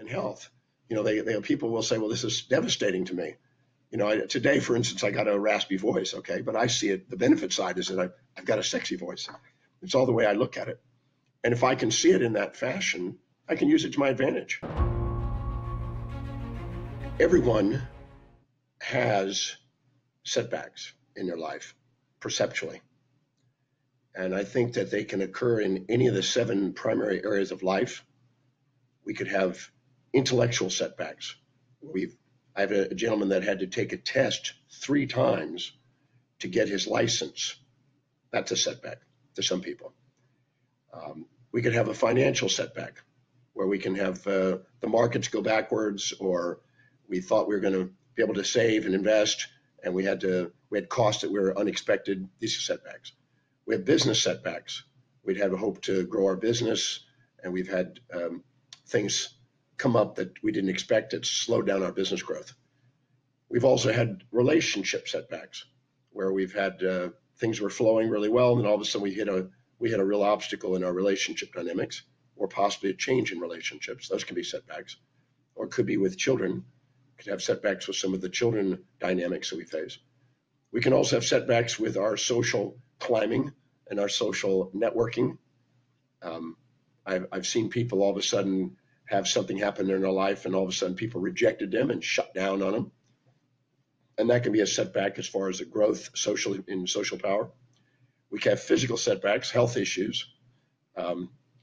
in health. You know, people will say, well, this is devastating to me. You know, today, for instance, I got a raspy voice, okay? But I see it, the benefit side is that I've got a sexy voice. It's all the way I look at it. And if I can see it in that fashion, I can use it to my advantage. Everyone has setbacks in their life, perceptually. And I think that they can occur in any of the 7 primary areas of life. We could have intellectual setbacks. I have a gentleman that had to take a test 3 times to get his license. That's a setback to some people. We could have a financial setback where we can have the markets go backwards, or we thought we were going to be able to save and invest, and we had costs that were unexpected. These are setbacks. We have business setbacks. We'd had a hope to grow our business, and we've had things come up that we didn't expect that slowed down our business growth. We've also had relationship setbacks where we've had things were flowing really well, and then all of a sudden we hit a real obstacle in our relationship dynamics, or possibly a change in relationships. Those can be setbacks, or it could be with children. We could have setbacks with some of the children dynamics that we face. We can also have setbacks with our social climbing and our social networking. I've seen people all of a sudden have something happen in their life, and all of a sudden people rejected them and shut down on them. And that can be a setback as far as the growth socially in social power. We can have physical setbacks, health issues.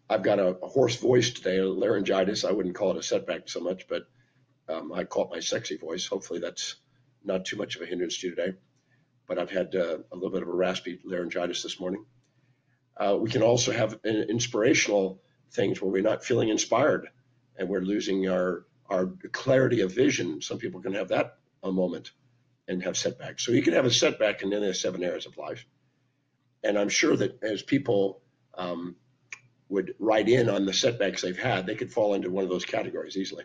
I've got a hoarse voice today, a laryngitis. I wouldn't call it a setback so much, but I call it my sexy voice. Hopefully that's not too much of a hindrance to you today. But I've had a little bit of a raspy laryngitis this morning. We can also have inspirational things where we're not feeling inspired and we're losing our clarity of vision. Some people can have that a moment and have setbacks. So you can have a setback in any of the 7 areas of life. And I'm sure that as people would write in on the setbacks they've had, they could fall into one of those categories easily.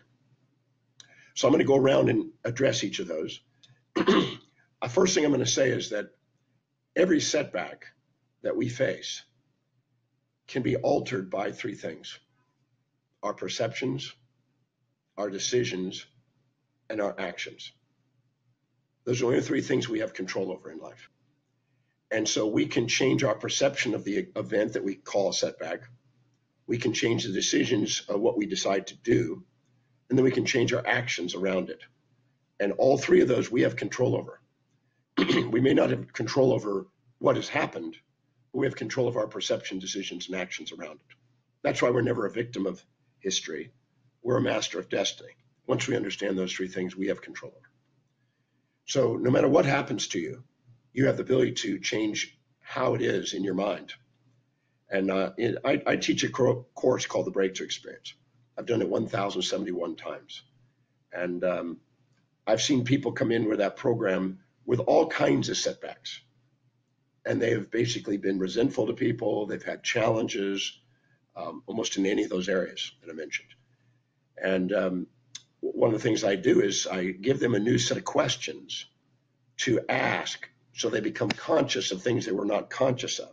So I'm going to go around and address each of those. The first thing I'm going to say is that every setback that we face can be altered by 3 things: our perceptions, our decisions, and our actions. Those are only 3 things we have control over in life. And so we can change our perception of the event that we call a setback. We can change the decisions of what we decide to do, and then we can change our actions around it. And all 3 of those we have control over. We may not have control over what has happened, but we have control of our perception, decisions, and actions around it. That's why we're never a victim of history. We're a master of destiny. Once we understand those 3 things, we have control over. So no matter what happens to you, you have the ability to change how it is in your mind. And I teach a course called the Breakthrough Experience. I've done it 1,071 times. And I've seen people come in with that program with all kinds of setbacks. And they have basically been resentful to people. They've had challenges almost in any of those areas that I mentioned. And one of the things I do is I give them a new set of questions to ask so they become conscious of things they were not conscious of,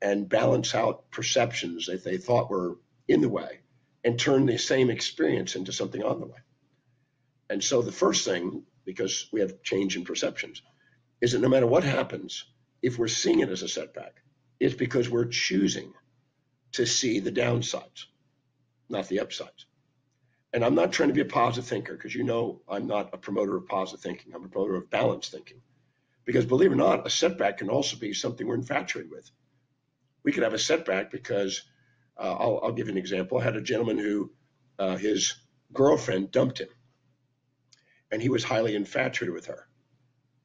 and balance out perceptions that they thought were in the way, and turn the same experience into something on the way. And so the first thing, because we have change in perceptions, is that no matter what happens, if we're seeing it as a setback, it's because we're choosing to see the downsides, not the upsides. And I'm not trying to be a positive thinker, because you know I'm not a promoter of positive thinking. I'm a promoter of balanced thinking. Because believe it or not, a setback can also be something we're infatuated with. We could have a setback because, I'll give you an example. I had a gentleman who, his girlfriend dumped him. And he was highly infatuated with her,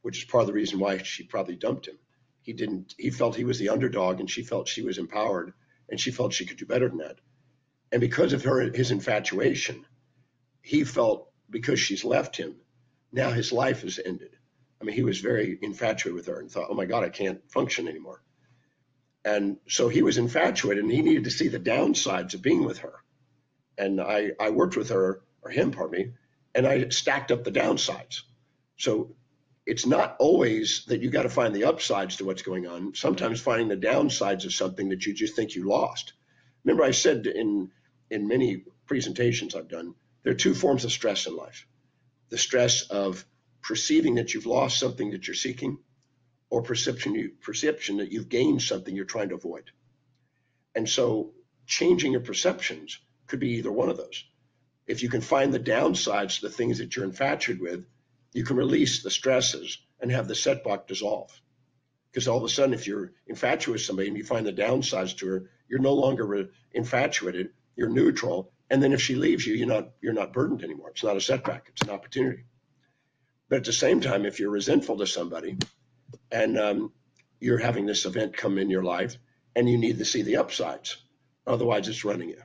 which is part of the reason why she probably dumped him. He felt he was the underdog, and she felt she was empowered, and she felt she could do better than that. And because of his infatuation, he felt because she's left him, now his life is ended. I mean, he was very infatuated with her and thought, oh my God, I can't function anymore. And so he was infatuated, and he needed to see the downsides of being with her. And I worked with her, or him, pardon me, and I stacked up the downsides. So it's not always that you got to find the upsides to what's going on. Sometimes finding the downsides of something that you just think you lost. Remember, I said in many presentations I've done There are two forms of stress in life: the stress of perceiving that you've lost something that you're seeking, or perception that you've gained something you're trying to avoid. And so changing your perceptions could be either one of those. If you can find the downsides to the things that you're infatuated with, you can release the stresses and have the setback dissolve. Because all of a sudden, if you're infatuated with somebody and you find the downsides to her, you're no longer infatuated, you're neutral. And then if she leaves you, you're not burdened anymore. It's not a setback, it's an opportunity. But at the same time, if you're resentful to somebody and you're having this event come in your life and you need to see the upsides, otherwise it's running you.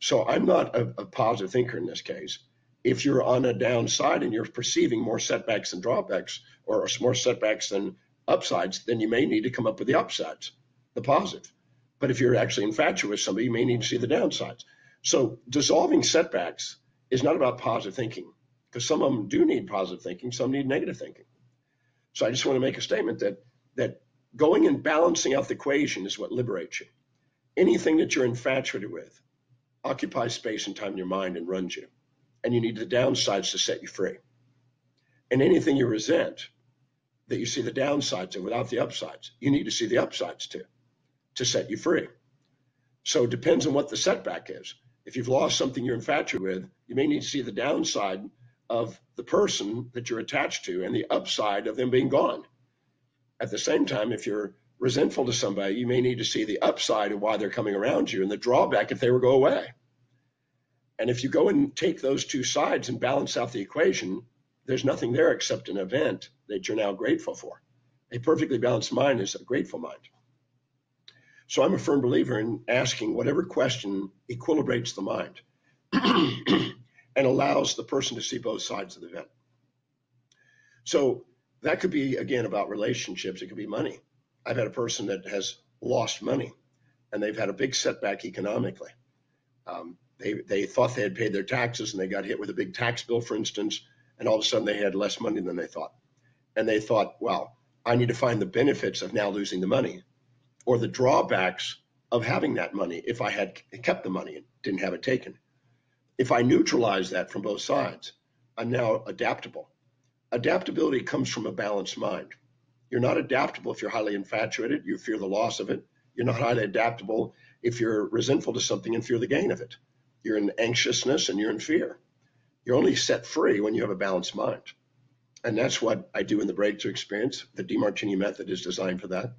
So I'm not a positive thinker in this case. If you're on a downside and you're perceiving more setbacks than drawbacks, or more setbacks than upsides, then you may need to come up with the upsides, the positive. But if you're actually infatuated with somebody, you may need to see the downsides. So dissolving setbacks is not about positive thinking, because some of them do need positive thinking, some need negative thinking. So I just want to make a statement that going and balancing out the equation is what liberates you. Anything that you're infatuated with occupies space and time in your mind and runs you, and you need the downsides to set you free. And anything you resent, that you see the downsides of without the upsides, you need to see the upsides to set you free. So it depends on what the setback is. If you've lost something you're infatuated with, you may need to see the downside of the person that you're attached to and the upside of them being gone. At the same time, if you're resentful to somebody, you may need to see the upside of why they're coming around you and the drawback if they were to go away. And if you go and take those two sides and balance out the equation, there's nothing there except an event that you're now grateful for. A perfectly balanced mind is a grateful mind. So I'm a firm believer in asking whatever question equilibrates the mind and allows the person to see both sides of the event. So that could be, again, about relationships. It could be money. I've had a person that has lost money, and they've had a big setback economically. They thought they had paid their taxes, and they got hit with a big tax bill, for instance, and all of a sudden they had less money than they thought. And they thought, wow, I need to find the benefits of now losing the money, or the drawbacks of having that money if I had kept the money and didn't have it taken. If I neutralize that from both sides, I'm now adaptable. Adaptability comes from a balanced mind. You're not adaptable if you're highly infatuated, you fear the loss of it. You're not highly adaptable if you're resentful to something and fear the gain of it. You're in anxiousness and you're in fear. You're only set free when you have a balanced mind. And that's what I do in the Breakthrough Experience. The Demartini Method is designed for that.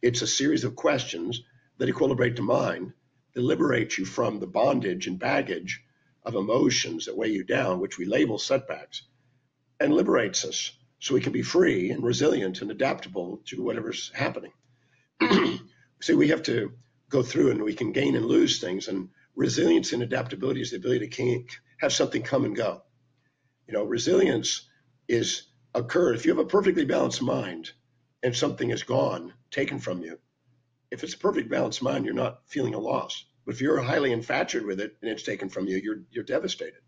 It's a series of questions that equilibrate the mind, that liberate you from the bondage and baggage of emotions that weigh you down, which we label setbacks, and liberates us. So we can be free and resilient and adaptable to whatever's happening. So we have to go through, and we can gain and lose things. And resilience and adaptability is the ability to have something come and go. You know, resilience is occurred if you have a perfectly balanced mind and something is gone, taken from you. If it's a perfect balanced mind, you're not feeling a loss. But if you're highly infatuated with it and it's taken from you, you're devastated.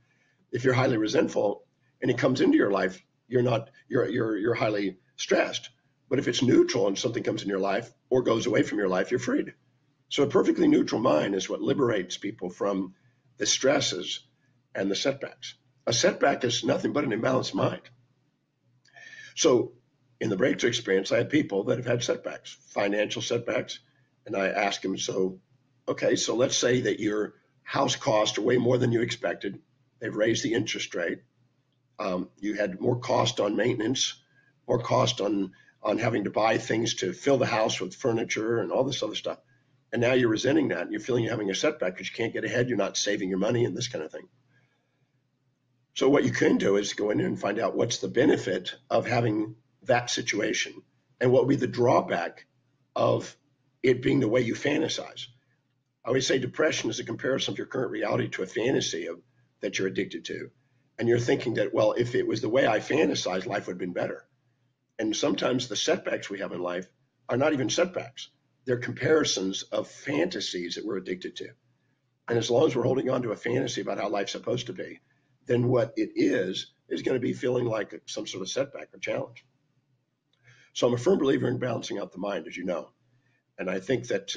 If you're highly resentful and it comes into your life, you're highly stressed. But if it's neutral and something comes in your life or goes away from your life, you're freed. So a perfectly neutral mind is what liberates people from the stresses and the setbacks. A setback is nothing but an imbalanced mind. So in the Breakthrough Experience, I had people that have had setbacks, financial setbacks, and I asked them, so let's say that your house costs are way more than you expected. They've raised the interest rate. You had more cost on maintenance, more cost on having to buy things to fill the house with furniture and all this other stuff. And now you're resenting that and you're feeling you're having a setback because you can't get ahead. You're not saving your money and this kind of thing. So what you can do is go in and find out what's the benefit of having that situation and what would be the drawback of it being the way you fantasize. I always say depression is a comparison of your current reality to a fantasy that you're addicted to. And you're thinking that, well, if it was the way I fantasized, life would have been better. And sometimes the setbacks we have in life are not even setbacks. They're comparisons of fantasies that we're addicted to. And as long as we're holding on to a fantasy about how life's supposed to be, then what it is going to be feeling like some sort of setback or challenge. So I'm a firm believer in balancing out the mind, as you know. And I think that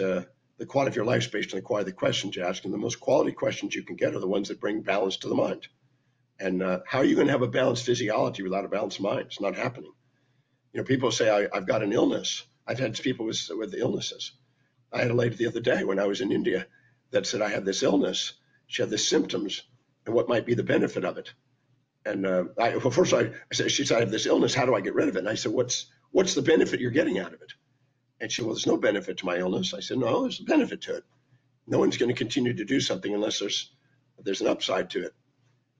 the quality of your life is based on the quality of the questions you ask, and the most quality questions you can get are the ones that bring balance to the mind. And how are you going to have a balanced physiology without a balanced mind? It's not happening. You know, people say, I've got an illness. I've had people with illnesses. I had a lady the other day when I was in India that said, I have this illness. She had the symptoms and what might be the benefit of it. And she said, I have this illness. How do I get rid of it? And I said, what's the benefit you're getting out of it? And she said, well, there's no benefit to my illness. I said, no, there's a benefit to it. No one's going to continue to do something unless there's an upside to it.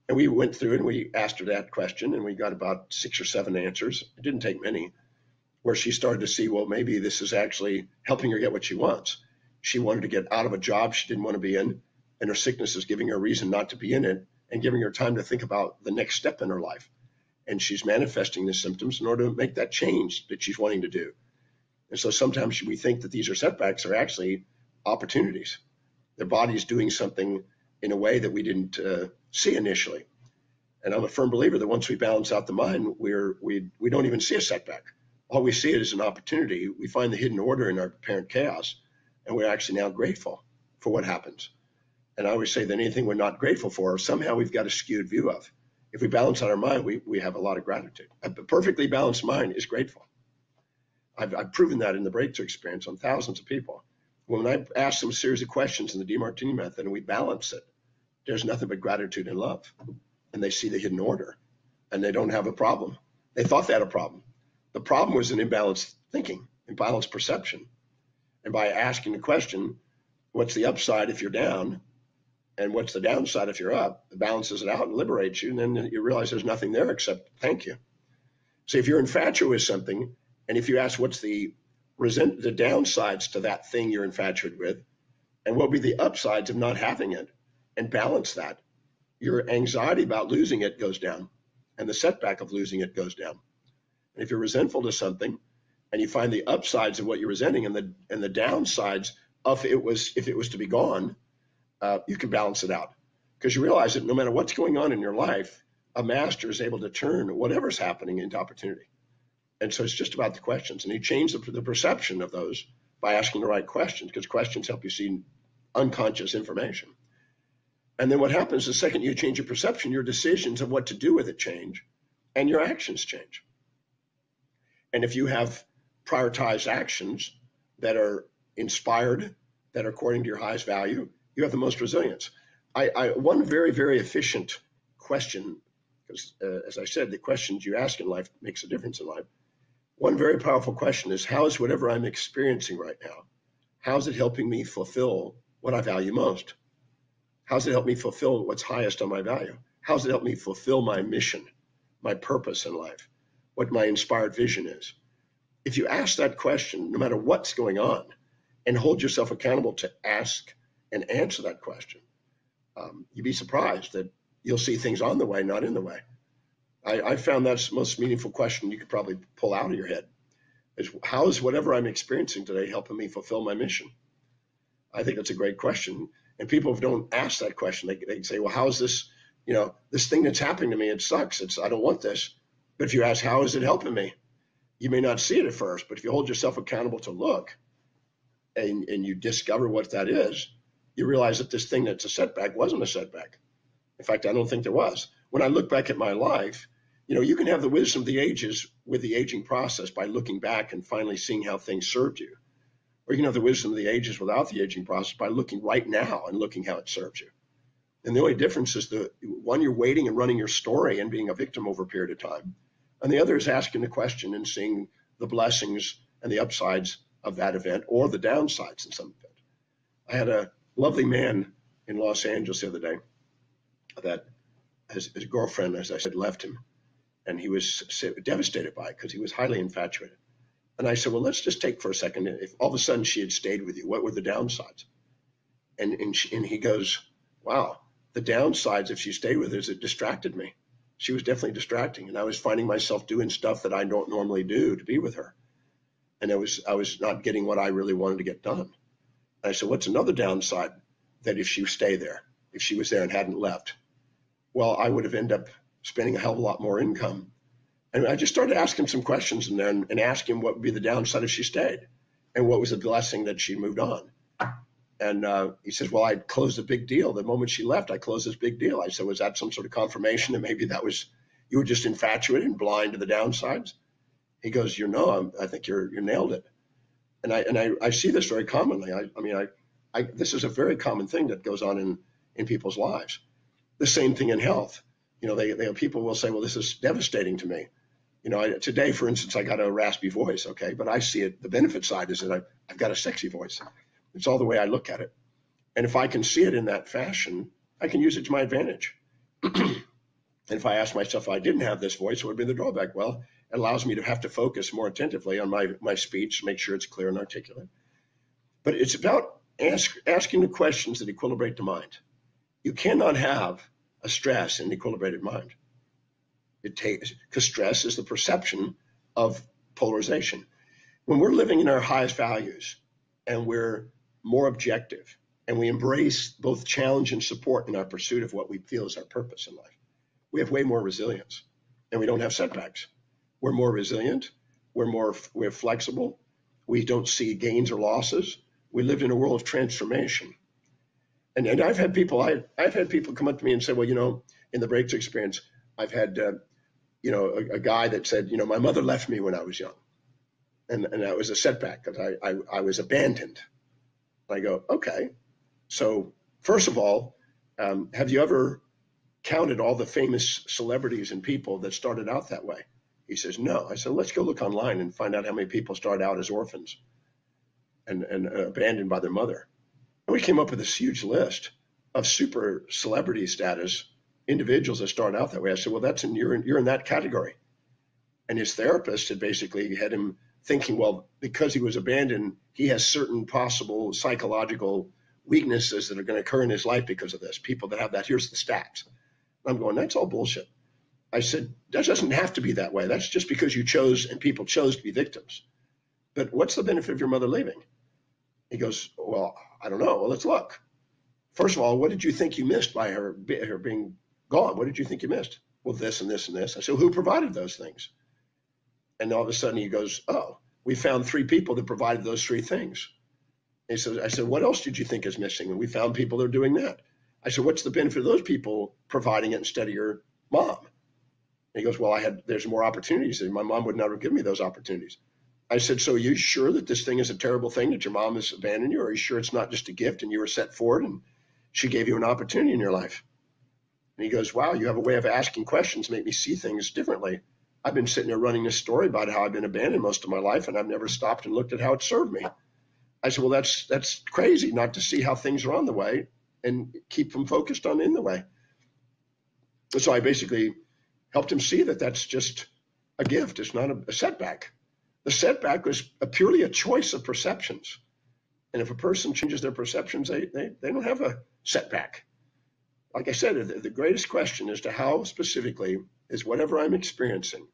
And we went through and we asked her that question, and we got about 6 or 7 answers. It didn't take many, where she started to see, well, maybe this is actually helping her get what she wants. She wanted to get out of a job she didn't want to be in, and her sickness is giving her a reason not to be in it and giving her time to think about the next step in her life. And she's manifesting the symptoms in order to make that change that she's wanting to do. And so sometimes we think that these are setbacks are actually opportunities. Their body's doing something in a way that we didn't see initially. And I'm a firm believer that once we balance out the mind, we don't even see a setback. All we see it is an opportunity. We find the hidden order in our apparent chaos, and we're actually now grateful for what happens. And I always say that anything we're not grateful for, somehow we've got a skewed view of. If we balance out our mind, we have a lot of gratitude. A perfectly balanced mind is grateful. I've proven that in the Breakthrough Experience on thousands of people. When I ask them a series of questions in the Demartini Method and we balance it, there's nothing but gratitude and love. And they see the hidden order and they don't have a problem. They thought they had a problem. The problem was an imbalanced thinking, imbalanced perception. And by asking the question, what's the upside if you're down? And what's the downside if you're up? It balances it out and liberates you. And then you realize there's nothing there except thank you. So if you're infatuated with something, and if you ask what's the downsides to that thing you're infatuated with, and what would be the upsides of not having it, and balance that, your anxiety about losing it goes down, and the setback of losing it goes down. And if you're resentful to something, and you find the upsides of what you're resenting and the downsides of if it was to be gone, you can balance it out. Because you realize that no matter what's going on in your life, a master is able to turn whatever's happening into opportunity. And so it's just about the questions. And he changed the perception of those by asking the right questions, because questions help you see unconscious information. And then what happens the second you change your perception, your decisions of what to do with it change, and your actions change. And if you have prioritized actions that are inspired, that are according to your highest value, you have the most resilience. One very, very efficient question, because as I said, the questions you ask in life makes a difference in life. One very powerful question is, how is whatever I'm experiencing right now, how is it helping me fulfill what I value most? How does it help me fulfill what's highest on my value? How does it help me fulfill my mission, my purpose in life, what my inspired vision is? If you ask that question, no matter what's going on, and hold yourself accountable to ask and answer that question, you'd be surprised that you'll see things on the way, not in the way. I found that's the most meaningful question you could probably pull out of your head is, how is whatever I'm experiencing today helping me fulfill my mission? I think that's a great question. And people don't ask that question. They say, well, how is this, you know, this thing that's happening to me, it sucks. I don't want this. But if you ask, how is it helping me? You may not see it at first, but if you hold yourself accountable to look and you discover what that is, you realize that this thing that's a setback wasn't a setback. In fact, I don't think there was. When I look back at my life, you know, you can have the wisdom of the ages with the aging process by looking back and finally seeing how things served you. Or you can have the wisdom of the ages without the aging process by looking right now and looking how it serves you. And the only difference is the one, you're waiting and running your story and being a victim over a period of time. And the other is asking the question and seeing the blessings and the upsides of that event or the downsides in some event. I had a lovely man in Los Angeles the other day that his girlfriend, as I said, left him, and he was devastated by it because he was highly infatuated. And I said, well, let's just take for a second, if all of a sudden she had stayed with you, what were the downsides? And he goes, wow, the downsides if she stayed with us, it distracted me. She was definitely distracting, and I was finding myself doing stuff that I don't normally do to be with her. And I was not getting what I really wanted to get done. And I said, what's another downside that if she stayed there? If she was there and hadn't left, well, I would have ended up spending a hell of a lot more income. And I just started asking some questions in there and asking what would be the downside if she stayed and what was the blessing that she moved on. And he says, well, I closed a big deal. The moment she left, I closed this big deal. I said, was that some sort of confirmation that maybe that was, you were just infatuated and blind to the downsides? He goes, you know, I think you nailed it. And I see this very commonly. I mean, this is a very common thing that goes on in people's lives. The same thing in health. You know, people will say, well, this is devastating to me. You know, today, for instance, I got a raspy voice, okay? But I see it, the benefit side is that I've got a sexy voice. It's all the way I look at it. And if I can see it in that fashion, I can use it to my advantage. And if I ask myself, if I didn't have this voice, what would be the drawback? Well, it allows me to have to focus more attentively on my speech, make sure it's clear and articulate. But it's about asking the questions that equilibrate the mind. You cannot have a stress and equilibrated mind. It takes, because stress is the perception of polarization. When we're living in our highest values and we're more objective and we embrace both challenge and support in our pursuit of what we feel is our purpose in life, we have way more resilience and we don't have setbacks. We're more resilient, we're flexible, we don't see gains or losses. We lived in a world of transformation. And I've had people come up to me and say, well, you know, in the Breakthrough Experience, I've had, you know, a guy that said, you know, my mother left me when I was young. And that was a setback because I was abandoned. And I go, okay. So first of all, have you ever counted all the famous celebrities and people that started out that way? He says, no. I said, let's go look online and find out how many people start out as orphans and abandoned by their mother. And we came up with this huge list of super celebrity status individuals that start out that way. I said, well, that's you're in that category. And his therapist had basically had him thinking, well, because he was abandoned, he has certain possible psychological weaknesses that are going to occur in his life because of this. People that have that, here's the stats. And I'm going, that's all bullshit. I said, that doesn't have to be that way. That's just because you chose and people chose to be victims. But what's the benefit of your mother leaving? He goes, well, I don't know. Well, let's look. First of all, what did you think you missed by her being gone? What did you think you missed? Well, this and this and this. I said, who provided those things? And all of a sudden he goes, oh, we found three people that provided those three things. And he says, I said, what else did you think is missing? And we found people that are doing that. I said, what's the benefit of those people providing it instead of your mom? And he goes, well, there's more opportunities. My mom would never give me those opportunities. I said, so are you sure that this thing is a terrible thing that your mom has abandoned you? Or are you sure it's not just a gift and you were set for it and she gave you an opportunity in your life? And he goes, wow, you have a way of asking questions, make me see things differently. I've been sitting there running this story about how I've been abandoned most of my life and I've never stopped and looked at how it served me. I said, well, that's crazy not to see how things are on the way and keep them focused on in the way. And so I basically helped him see that that's just a gift. It's not a setback. The setback was purely a choice of perceptions. And if a person changes their perceptions, they don't have a setback. Like I said, the greatest question as to how specifically is whatever I'm experiencing,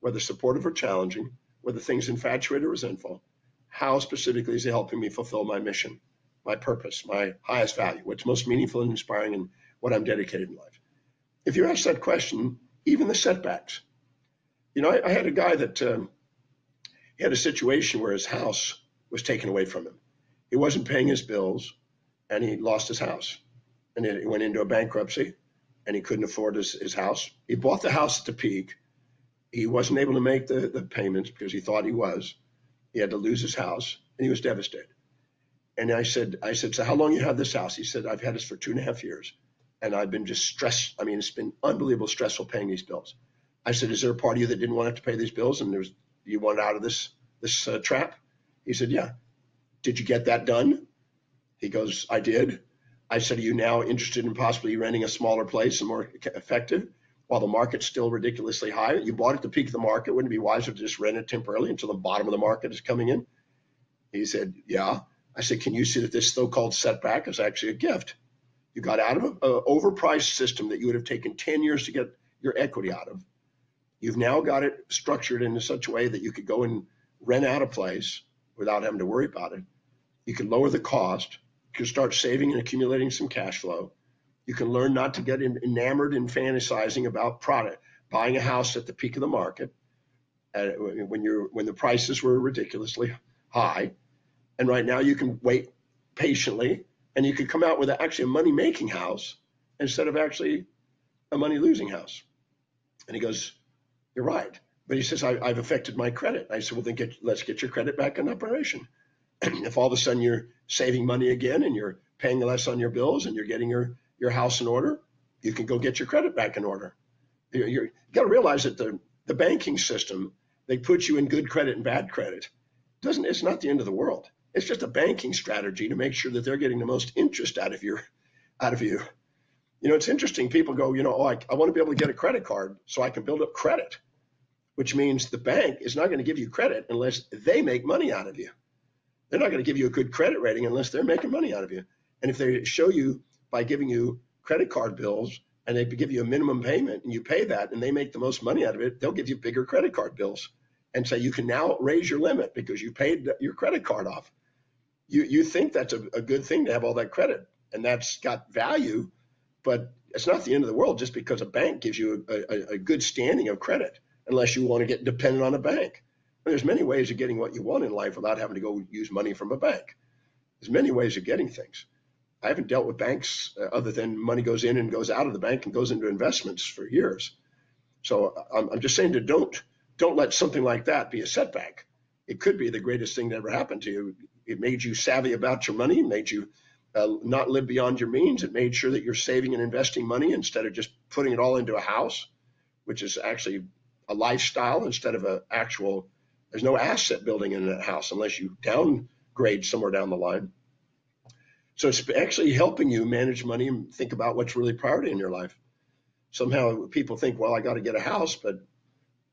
whether supportive or challenging, whether things infatuated or resentful, how specifically is it helping me fulfill my mission, my purpose, my highest value, what's most meaningful and inspiring and what I'm dedicated in life. If you ask that question, even the setbacks, you know, I had a guy that he had a situation where his house was taken away from him. He wasn't paying his bills and he lost his house. And he went into a bankruptcy and he couldn't afford his house. He bought the house at the peak. He wasn't able to make the payments because he thought he was. He had to lose his house and he was devastated. And I said, so how long you have this house? He said, I've had this for 2.5 years and I've been just stressed. I mean, it's been unbelievable stressful paying these bills. I said, is there a part of you that didn't want to pay these bills and you wanted out of this trap? He said, yeah. Did you get that done? He goes, I did. I said, are you now interested in possibly renting a smaller place and more effective while the market's still ridiculously high? You bought at the peak of the market. Wouldn't it be wiser to just rent it temporarily until the bottom of the market is coming in? He said, yeah. I said, can you see that this so-called setback is actually a gift? You got out of an overpriced system that you would have taken 10 years to get your equity out of. You've now got it structured in such a way that you could go and rent out a place without having to worry about it. You can lower the cost. You can start saving and accumulating some cash flow. You can learn not to get enamored and fantasizing about buying a house at the peak of the market when the prices were ridiculously high. And right now you can wait patiently, and you could come out with actually a money-making house instead of actually a money-losing house. And he goes, you're right. But he says, I've affected my credit. I said, well, then let's get your credit back in operation. If all of a sudden you're saving money again and you're paying less on your bills and you're getting your house in order, you can go get your credit back in order. You got to realize that the banking system, they put you in good credit and bad credit. It's not the end of the world. It's just a banking strategy to make sure that they're getting the most interest out of you. You know, it's interesting. People go, you know, oh, I want to be able to get a credit card so I can build up credit, which means the bank is not going to give you credit unless they make money out of you. They're not going to give you a good credit rating unless they're making money out of you. And if they show you by giving you credit card bills and they give you a minimum payment and you pay that and they make the most money out of it, they'll give you bigger credit card bills and say you can now raise your limit because you paid your credit card off. You think that's a good thing to have all that credit, and that's got value, but it's not the end of the world just because a bank gives you a good standing of credit, unless you want to get dependent on a bank. And there's many ways of getting what you want in life without having to go use money from a bank. There's many ways of getting things. I haven't dealt with banks other than money goes in and goes out of the bank and goes into investments for years. So I'm just saying to don't let something like that be a setback. It could be the greatest thing that ever happened to you. It made you savvy about your money, made you not live beyond your means. It made sure that you're saving and investing money instead of just putting it all into a house, which is actually a lifestyle instead of there's no asset building in that house unless you downgrade somewhere down the line. So it's actually helping you manage money and think about what's really priority in your life. Somehow people think, well, I got to get a house, but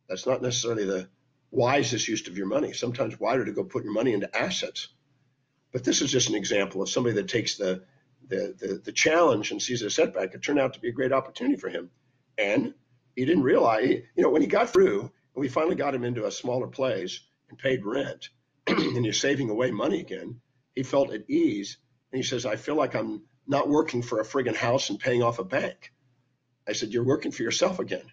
that's not necessarily the wisest use of your money. Sometimes wider to go put your money into assets. But this is just an example of somebody that takes the challenge and sees a setback. It turned out to be a great opportunity for him. And he didn't realize, you know, when he got through and we finally got him into a smaller place and paid rent and you're saving away money again, he felt at ease. And he says, I feel like I'm not working for a friggin' house and paying off a bank. I said, you're working for yourself again.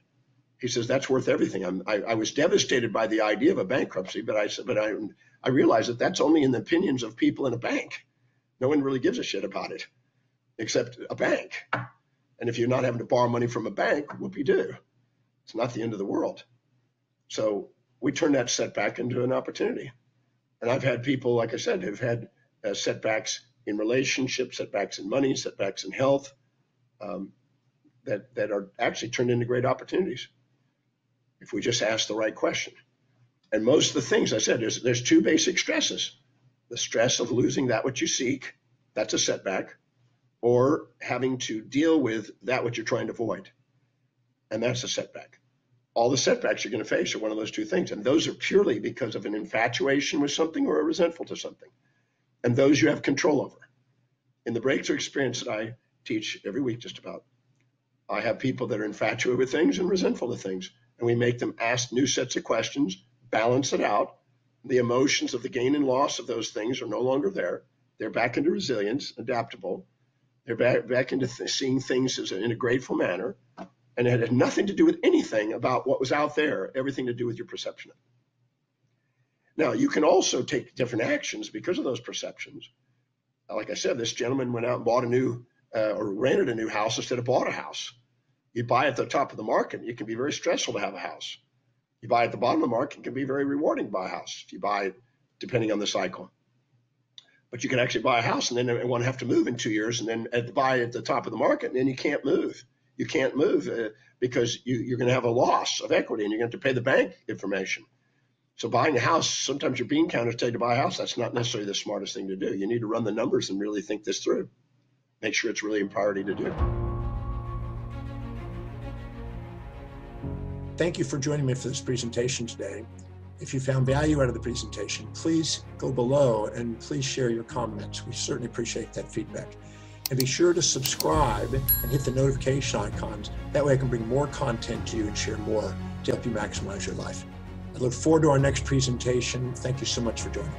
He says, that's worth everything. I was devastated by the idea of a bankruptcy, but I said, but I realized that that's only in the opinions of people in a bank. No one really gives a shit about it except a bank. And if you're not having to borrow money from a bank, whoop-de-doo. It's not the end of the world. So we turn that setback into an opportunity. And I've had people, like I said, who've had setbacks in relationships, setbacks in money, setbacks in health, that are actually turned into great opportunities if we just ask the right question. And most of the things I said, there's two basic stresses. The stress of losing that which you seek, that's a setback, or having to deal with that which you're trying to avoid. And that's a setback. All the setbacks you're going to face are one of those two things. And those are purely because of an infatuation with something or a resentful to something. And those you have control over. In the breakthrough experience that I teach every week just about, I have people that are infatuated with things and resentful to things. And we make them ask new sets of questions, balance it out. The emotions of the gain and loss of those things are no longer there. They're back into resilience, adaptable. They're back into seeing things in a grateful manner. And it had nothing to do with anything about what was out there, everything to do with your perception of it. Now, you can also take different actions because of those perceptions. Like I said, this gentleman went out and bought a new, or rented a new house instead of bought a house. You buy at the top of the market, it can be very stressful to have a house. You buy at the bottom of the market, it can be very rewarding to buy a house if you buy it, depending on the cycle. But you can actually buy a house and then want to have to move in 2 years and then buy at the top of the market and then you can't move. You can't move because you're going to have a loss of equity and you're going to have to pay the bank information. So buying a house, sometimes your bean counters tell you to buy a house. That's not necessarily the smartest thing to do. You need to run the numbers and really think this through. Make sure it's really a priority to do. Thank you for joining me for this presentation today. If you found value out of the presentation, please go below and please share your comments. We certainly appreciate that feedback. And be sure to subscribe and hit the notification icons. That way I can bring more content to you and share more to help you maximize your life. I look forward to our next presentation. Thank you so much for joining.